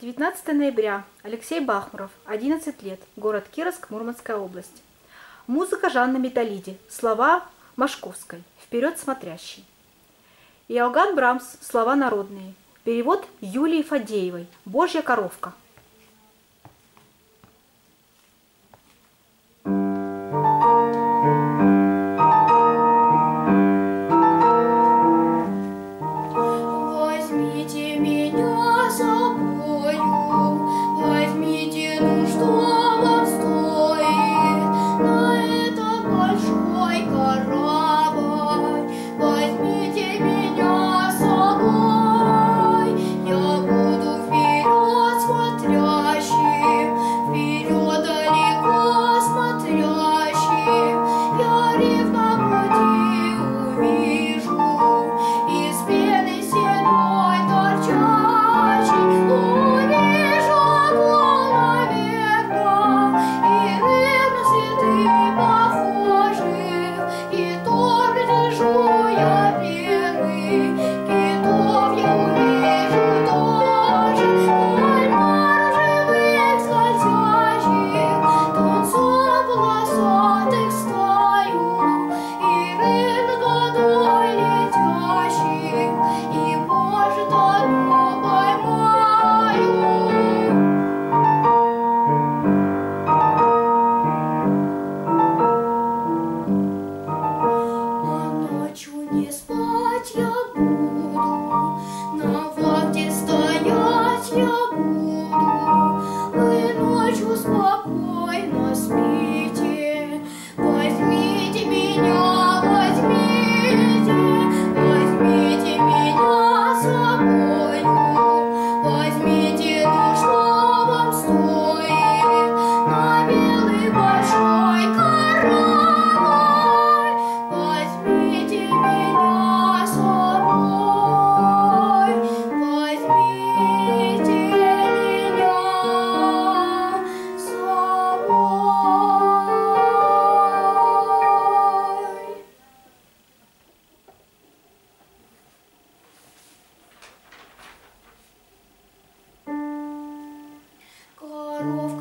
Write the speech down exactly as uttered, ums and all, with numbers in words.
девятнадцатое ноября. Алексей Бахмуров, одиннадцать лет, город Кировск, Мурманская область. Музыка Жанны Металлиди, слова Мошковской, вперед смотрящий. Иоганн Брамс, слова народные, перевод Юлии Фадеевой, «Божья коровка». Коровка.